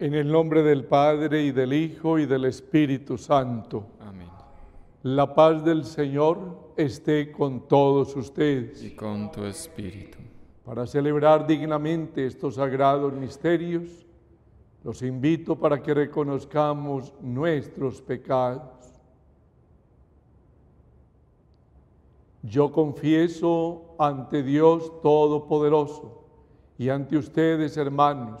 En el nombre del Padre, y del Hijo, y del Espíritu Santo. Amén. La paz del Señor esté con todos ustedes. Y con tu espíritu. Para celebrar dignamente estos sagrados misterios, los invito para que reconozcamos nuestros pecados. Yo confieso ante Dios Todopoderoso y ante ustedes, hermanos,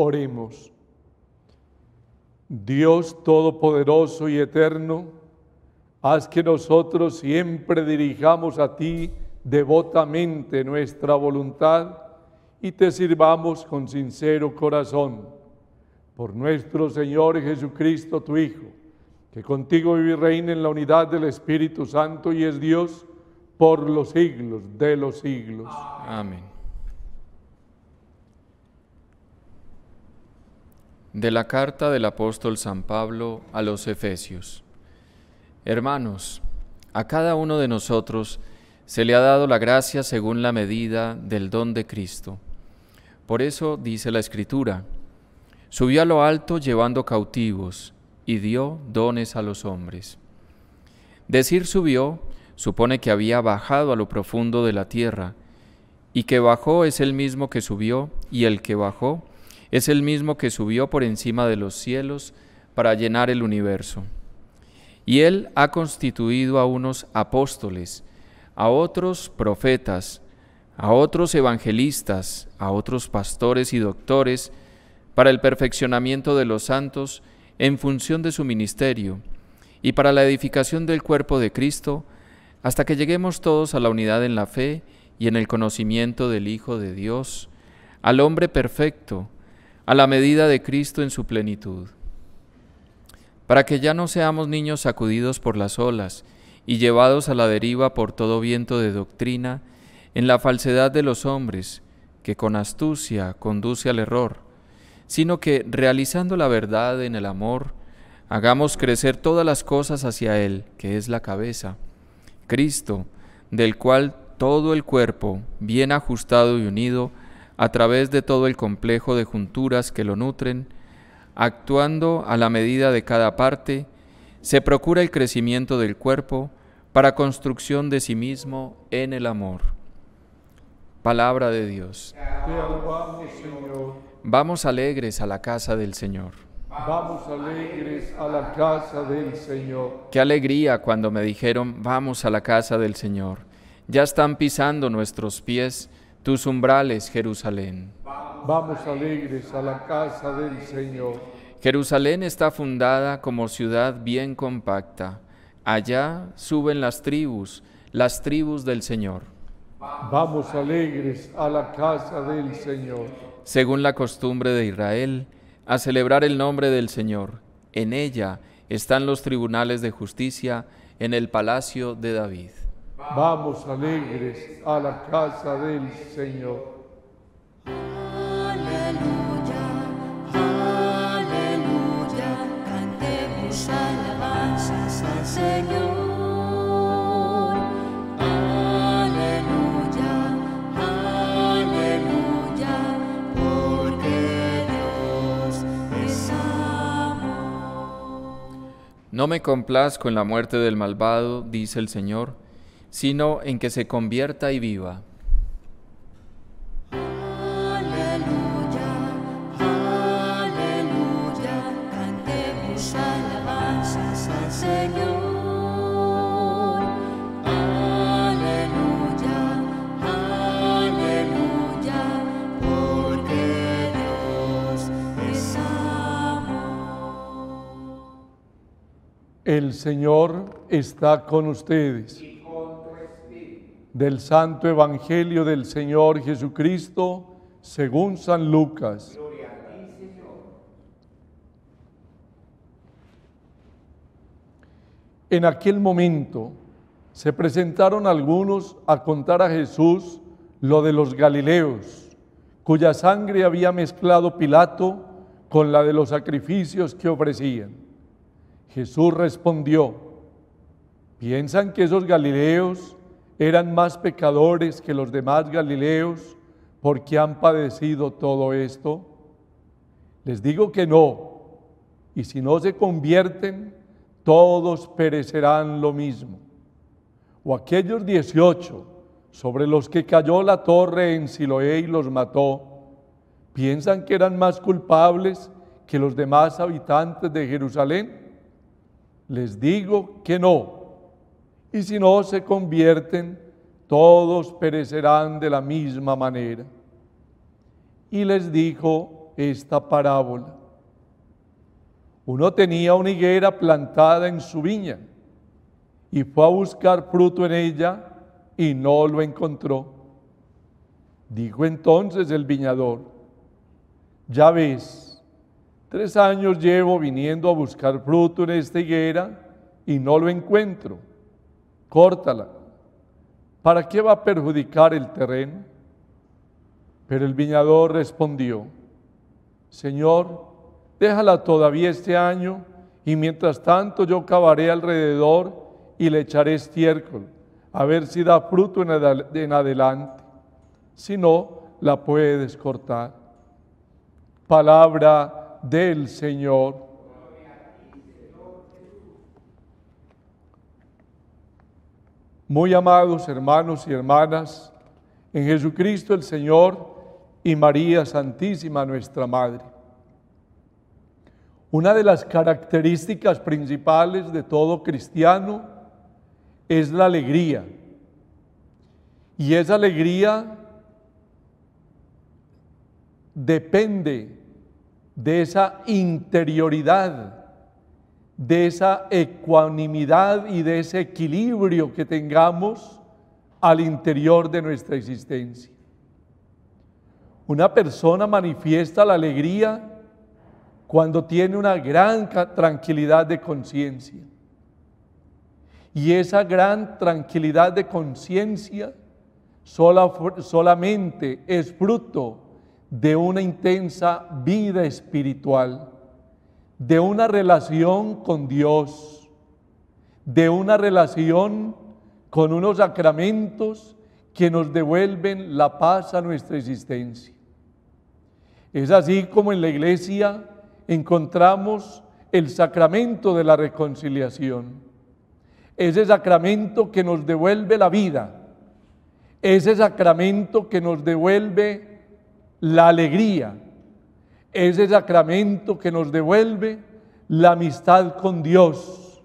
Oremos. Dios Todopoderoso y Eterno, haz que nosotros siempre dirijamos a ti devotamente nuestra voluntad y te sirvamos con sincero corazón. Por nuestro Señor Jesucristo, tu Hijo, que contigo vive y reina en la unidad del Espíritu Santo y es Dios por los siglos de los siglos. Amén. De la carta del apóstol San Pablo a los Efesios. Hermanos, a cada uno de nosotros se le ha dado la gracia según la medida del don de Cristo. Por eso dice la Escritura: subió a lo alto llevando cautivos y dio dones a los hombres. Decir subió supone que había bajado a lo profundo de la tierra, y que bajó es el mismo que subió, y el que bajó es el mismo que subió por encima de los cielos para llenar el universo. Y Él ha constituido a unos apóstoles, a otros profetas, a otros evangelistas, a otros pastores y doctores, para el perfeccionamiento de los santos en función de su ministerio y para la edificación del cuerpo de Cristo, hasta que lleguemos todos a la unidad en la fe y en el conocimiento del Hijo de Dios, al hombre perfecto, a la medida de Cristo en su plenitud, para que ya no seamos niños sacudidos por las olas y llevados a la deriva por todo viento de doctrina, en la falsedad de los hombres, que con astucia conduce al error, sino que, realizando la verdad en el amor, hagamos crecer todas las cosas hacia Él, que es la cabeza, Cristo, del cual todo el cuerpo, bien ajustado y unido, a través de todo el complejo de junturas que lo nutren, actuando a la medida de cada parte, se procura el crecimiento del cuerpo para construcción de sí mismo en el amor. Palabra de Dios. Te alabamos, Señor. Vamos alegres a la casa del Señor. Vamos alegres a la casa del Señor. Qué alegría cuando me dijeron: vamos a la casa del Señor. Ya están pisando nuestros pies tus umbrales, Jerusalén. Vamos alegres a la casa del Señor. Jerusalén está fundada como ciudad bien compacta. Allá suben las tribus del Señor. Vamos alegres a la casa del Señor. Según la costumbre de Israel, a celebrar el nombre del Señor. En ella están los tribunales de justicia, en el palacio de David. Vamos alegres a la casa del Señor. Aleluya, aleluya, cantemos alabanzas al Señor. No me complazco en la muerte del malvado, dice el Señor, sino en que se convierta y viva. Aleluya, aleluya, cantemos alabanzas al Señor. Aleluya, aleluya, porque Dios es amor. El Señor está con ustedes. Del Santo Evangelio del Señor Jesucristo, según San Lucas. Gloria a ti, Señor. En aquel momento se presentaron algunos a contar a Jesús lo de los Galileos, cuya sangre había mezclado Pilato con la de los sacrificios que ofrecían. Jesús respondió: ¿Piensan que esos Galileos eran más pecadores que los demás Galileos porque han padecido todo esto? Les digo que no, y si no se convierten, todos perecerán lo mismo. O aquellos 18 sobre los que cayó la torre en Siloé y los mató, ¿piensan que eran más culpables que los demás habitantes de Jerusalén? Les digo que no. Y si no se convierten, todos perecerán de la misma manera. Y les dijo esta parábola: uno tenía una higuera plantada en su viña y fue a buscar fruto en ella y no lo encontró. Dijo entonces el viñador: ya ves, 3 años llevo viniendo a buscar fruto en esta higuera y no lo encuentro. Córtala, ¿para qué va a perjudicar el terreno? Pero el viñador respondió: Señor, déjala todavía este año, y mientras tanto yo cavaré alrededor y le echaré estiércol, a ver si da fruto en adelante. Si no, la puedes cortar. Palabra del Señor. Muy amados hermanos y hermanas, en Jesucristo el Señor y María Santísima nuestra Madre. Una de las características principales de todo cristiano es la alegría. Y esa alegría depende de esa interioridad, de esa ecuanimidad y de ese equilibrio que tengamos al interior de nuestra existencia. Una persona manifiesta la alegría cuando tiene una gran tranquilidad de conciencia. Y esa gran tranquilidad de conciencia solamente es fruto de una intensa vida espiritual, de una relación con Dios, de una relación con unos sacramentos que nos devuelven la paz a nuestra existencia. Es así como en la Iglesia encontramos el sacramento de la reconciliación, ese sacramento que nos devuelve la vida, ese sacramento que nos devuelve la alegría, ese sacramento que nos devuelve la amistad con Dios,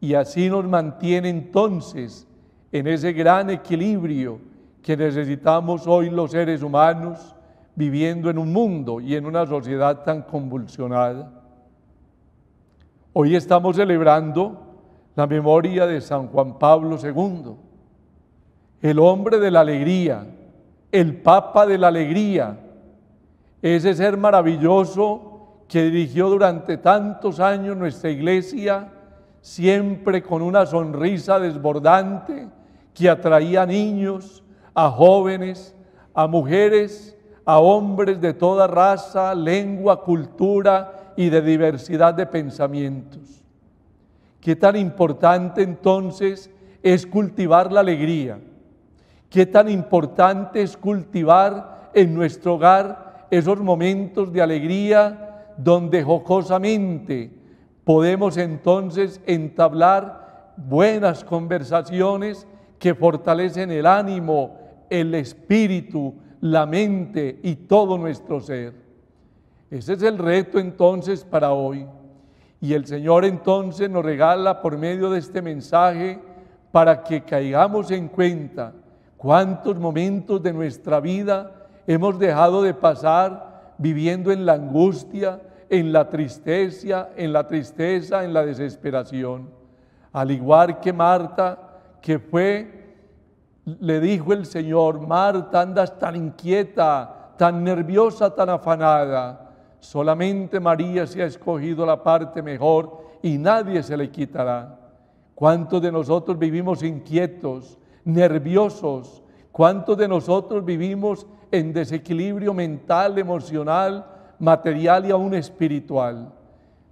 y así nos mantiene entonces en ese gran equilibrio que necesitamos hoy los seres humanos viviendo en un mundo y en una sociedad tan convulsionada. Hoy estamos celebrando la memoria de San Juan Pablo II. el hombre de la alegría, el Papa de la alegría, ese ser maravilloso que dirigió durante tantos años nuestra iglesia, siempre con una sonrisa desbordante que atraía a niños, a jóvenes, a mujeres, a hombres de toda raza, lengua, cultura y de diversidad de pensamientos. ¿Qué tan importante entonces es cultivar la alegría? ¿Qué tan importante es cultivar en nuestro hogar esos momentos de alegría donde jocosamente podemos entonces entablar buenas conversaciones que fortalecen el ánimo, el espíritu, la mente y todo nuestro ser? Ese es el reto entonces para hoy. Y el Señor entonces nos regala por medio de este mensaje para que caigamos en cuenta cuántos momentos de nuestra vida hemos dejado de pasar viviendo en la angustia, en la tristeza, en la desesperación. Al igual que Marta, que le dijo el Señor: Marta, andas tan inquieta, tan nerviosa, tan afanada. Solamente María se ha escogido la parte mejor y nadie se le quitará. ¿Cuántos de nosotros vivimos inquietos, nerviosos? ¿Cuántos de nosotros vivimos en desequilibrio mental, emocional, material y aún espiritual?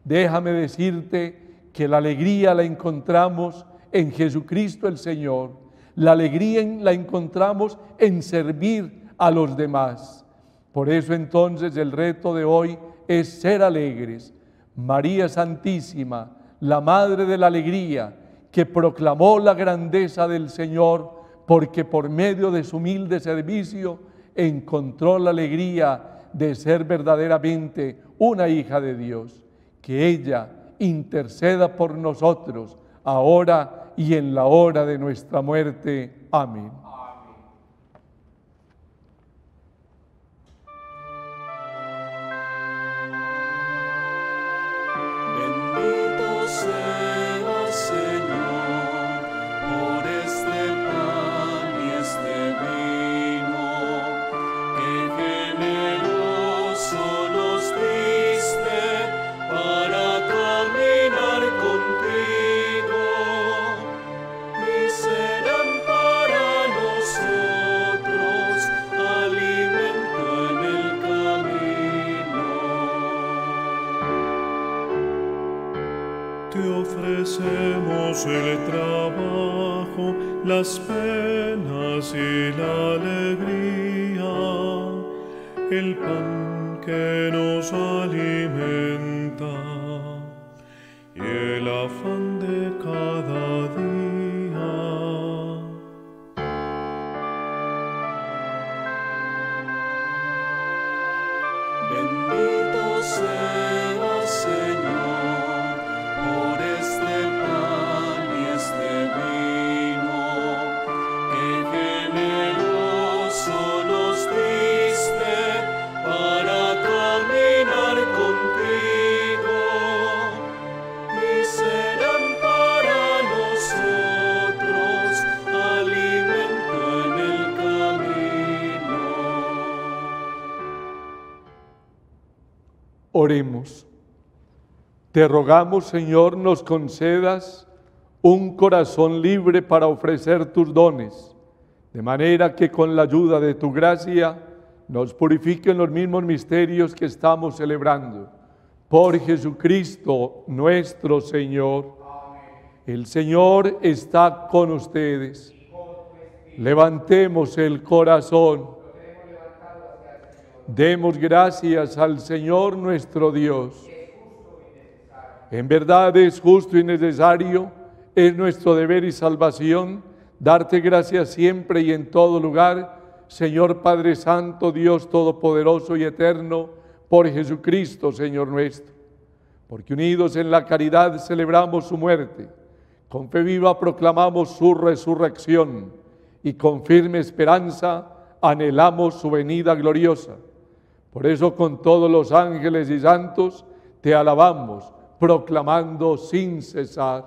Déjame decirte que la alegría la encontramos en Jesucristo el Señor. La alegría la encontramos en servir a los demás. Por eso entonces el reto de hoy es ser alegres. María Santísima, la Madre de la Alegría, que proclamó la grandeza del Señor, porque por medio de su humilde servicio encontró la alegría de ser verdaderamente una hija de Dios. Que ella interceda por nosotros ahora y en la hora de nuestra muerte. Amén. El trabajo, las penas y la alegría, el pan que nos alimenta y el afán de cada día. Bendito sea, Señor, oremos. Te rogamos, Señor, nos concedas un corazón libre para ofrecer tus dones, de manera que con la ayuda de tu gracia nos purifiquen los mismos misterios que estamos celebrando. Por Jesucristo nuestro Señor. El Señor está con ustedes. Levantemos el corazón. Demos gracias al Señor nuestro Dios. En verdad es justo y necesario, es nuestro deber y salvación, darte gracias siempre y en todo lugar, Señor Padre Santo, Dios Todopoderoso y Eterno, por Jesucristo, Señor nuestro. Porque unidos en la caridad celebramos su muerte, con fe viva proclamamos su resurrección y con firme esperanza anhelamos su venida gloriosa. Por eso con todos los ángeles y santos te alabamos, proclamando sin cesar.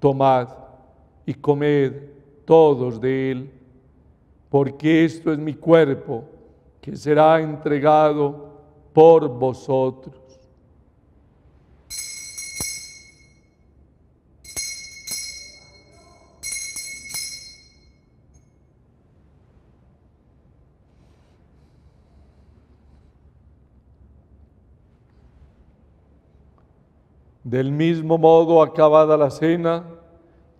tomad y comed todos de él, porque esto es mi cuerpo, que será entregado por vosotros. Del mismo modo, acabada la cena,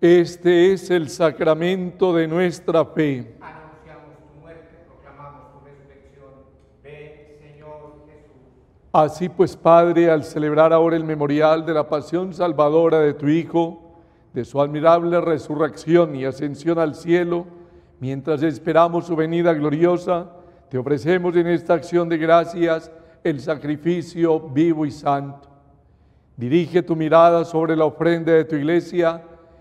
Este es el sacramento de nuestra fe. Anunciamos tu muerte, proclamamos tu resurrección. Ven, Señor Jesús. Así pues, Padre, al celebrar ahora el memorial de la pasión salvadora de tu Hijo, de su admirable resurrección y ascensión al cielo, mientras esperamos su venida gloriosa, te ofrecemos en esta acción de gracias el sacrificio vivo y santo. Dirige tu mirada sobre la ofrenda de tu iglesia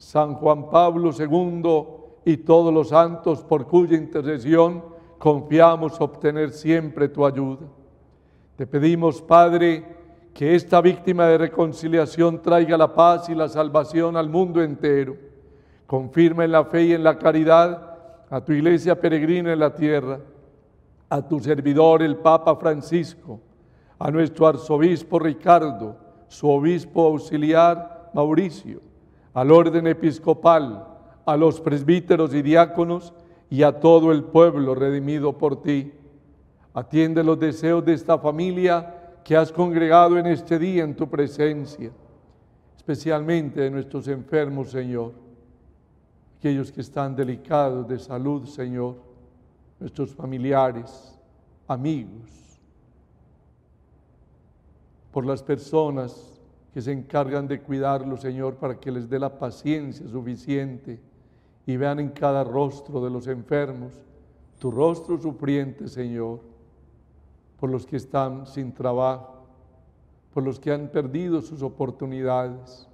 San Juan Pablo II y todos los santos, por cuya intercesión confiamos obtener siempre tu ayuda. Te pedimos, Padre, que esta víctima de reconciliación traiga la paz y la salvación al mundo entero. Confirma en la fe y en la caridad a tu iglesia peregrina en la tierra, a tu servidor el Papa Francisco, a nuestro arzobispo Ricardo, su obispo auxiliar Mauricio, al orden episcopal, a los presbíteros y diáconos y a todo el pueblo redimido por ti. Atiende los deseos de esta familia que has congregado en este día en tu presencia, especialmente de nuestros enfermos, Señor, aquellos que están delicados de salud, Señor, nuestros familiares, amigos, por las personas que se encargan de cuidarlos, Señor, para que les dé la paciencia suficiente y vean en cada rostro de los enfermos tu rostro sufriente, Señor, por los que están sin trabajo, por los que han perdido sus oportunidades,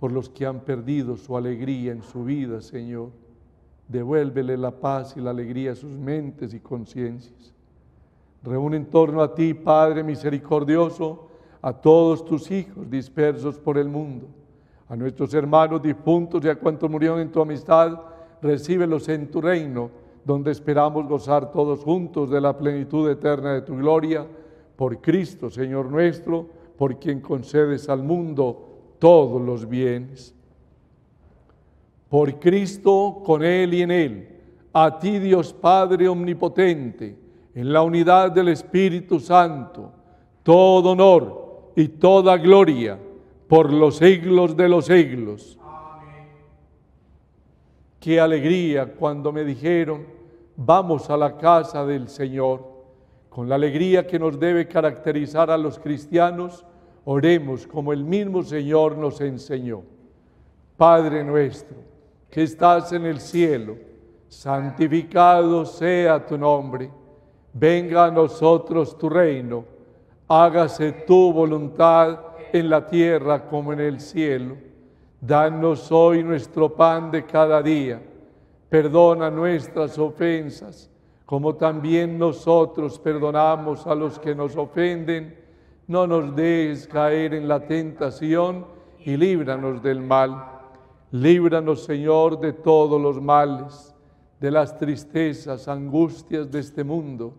por los que han perdido su alegría en su vida, Señor. Devuélvele la paz y la alegría a sus mentes y conciencias. Reúne en torno a ti, Padre misericordioso, a todos tus hijos dispersos por el mundo, a nuestros hermanos difuntos y a cuantos murieron en tu amistad, recíbelos en tu reino, donde esperamos gozar todos juntos de la plenitud eterna de tu gloria, por Cristo, Señor nuestro, por quien concedes al mundo todos los bienes. Por Cristo, con Él y en Él, a ti, Dios Padre omnipotente, en la unidad del Espíritu Santo, todo honor y toda gloria por los siglos de los siglos. Amén. Qué alegría cuando me dijeron, vamos a la casa del Señor. Con la alegría que nos debe caracterizar a los cristianos, oremos como el mismo Señor nos enseñó. Padre nuestro, que estás en el cielo, santificado sea tu nombre. Venga a nosotros tu reino. Hágase tu voluntad en la tierra como en el cielo. Danos hoy nuestro pan de cada día. Perdona nuestras ofensas, como también nosotros perdonamos a los que nos ofenden. No nos dejes caer en la tentación y líbranos del mal. Líbranos, Señor, de todos los males, de las tristezas, angustias de este mundo,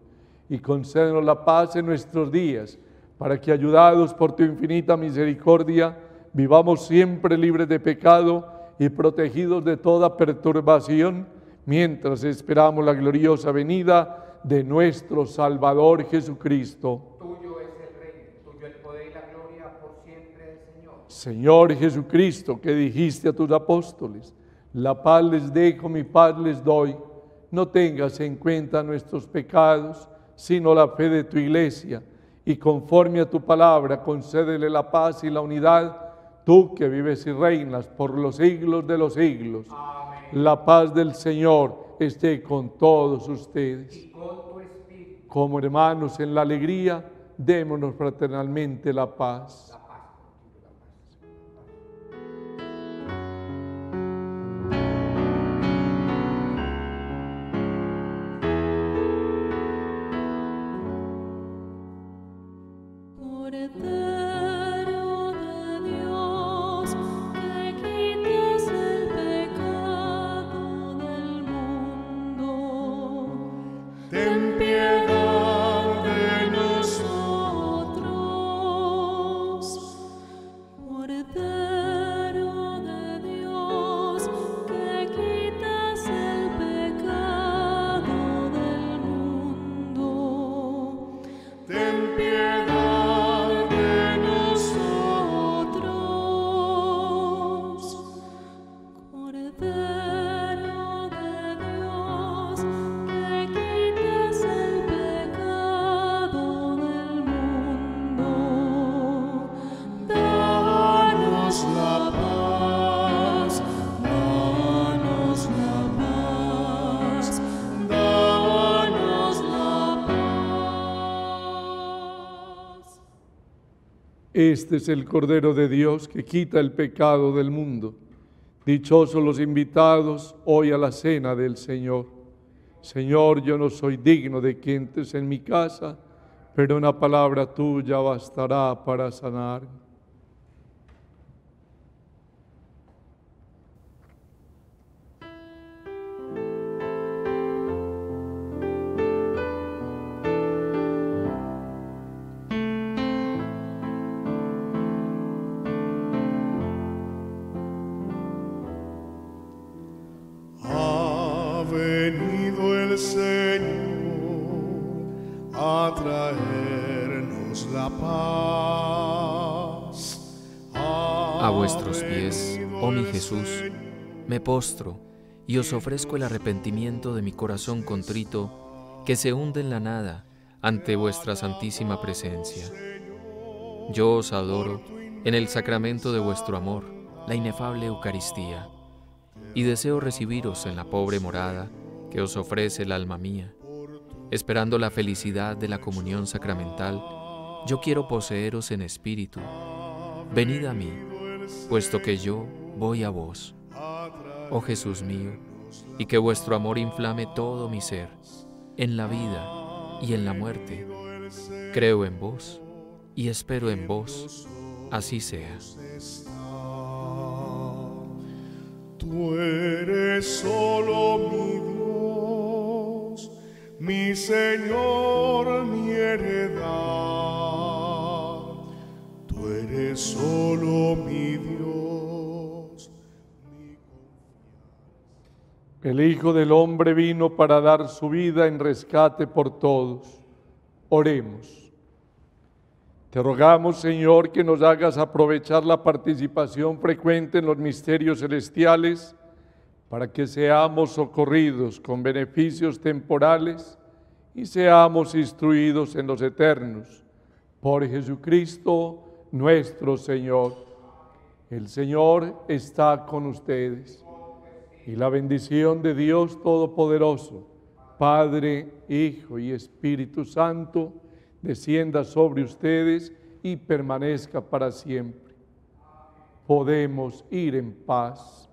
y concédenos la paz en nuestros días, para que, ayudados por tu infinita misericordia, vivamos siempre libres de pecado y protegidos de toda perturbación, mientras esperamos la gloriosa venida de nuestro Salvador Jesucristo. Tuyo es el reino, tuyo el poder y la gloria por siempre, Señor. Señor Jesucristo, que dijiste a tus apóstoles, la paz les dejo, mi paz les doy. No tengas en cuenta nuestros pecados, sino la fe de tu iglesia. Y conforme a tu palabra, concédele la paz y la unidad, tú que vives y reinas por los siglos de los siglos. Amén. La paz del Señor esté con todos ustedes. Y con tu espíritu. Como hermanos en la alegría, démonos fraternalmente la paz. Este es el Cordero de Dios que quita el pecado del mundo. Dichosos los invitados hoy a la cena del Señor. Señor, yo no soy digno de que entres en mi casa, pero una palabra tuya bastará para sanarme. A vuestros pies, oh mi Jesús, me postro y os ofrezco el arrepentimiento de mi corazón contrito, que se hunde en la nada ante vuestra santísima presencia. Yo os adoro en el sacramento de vuestro amor, la inefable Eucaristía, y deseo recibiros en la pobre morada que os ofrece el alma mía. Esperando la felicidad de la comunión sacramental, yo quiero poseeros en espíritu. Venid a mí, puesto que yo voy a vos. Oh Jesús mío, y que vuestro amor inflame todo mi ser, en la vida y en la muerte. Creo en vos y espero en vos, así sea. Tú eres solo mi Dios, mi Señor, mi heredad. Tú eres solo mi Dios, mi confianza. El Hijo del Hombre vino para dar su vida en rescate por todos. Oremos. Te rogamos, Señor, que nos hagas aprovechar la participación frecuente en los misterios celestiales para que seamos socorridos con beneficios temporales y seamos instruidos en los eternos. Por Jesucristo nuestro Señor. El Señor está con ustedes. Y la bendición de Dios Todopoderoso, Padre, Hijo y Espíritu Santo, descienda sobre ustedes y permanezca para siempre. Podemos ir en paz.